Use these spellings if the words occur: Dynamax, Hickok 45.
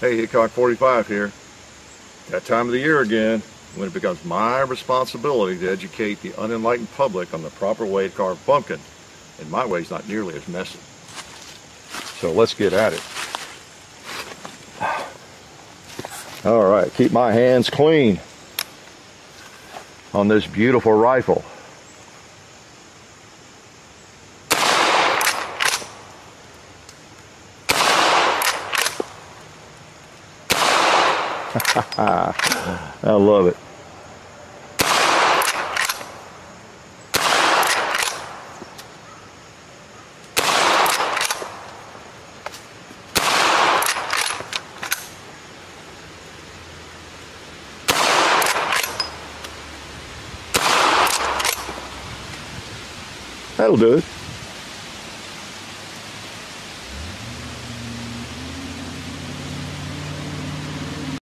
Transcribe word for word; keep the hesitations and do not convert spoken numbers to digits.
Hey, Hickok forty-five here. That time of the year again when it becomes my responsibility to educate the unenlightened public on the proper way to carve pumpkin. And my way's not nearly as messy. So let's get at it. All right, keep my hands clean on this beautiful rifle. I love it. That'll do it.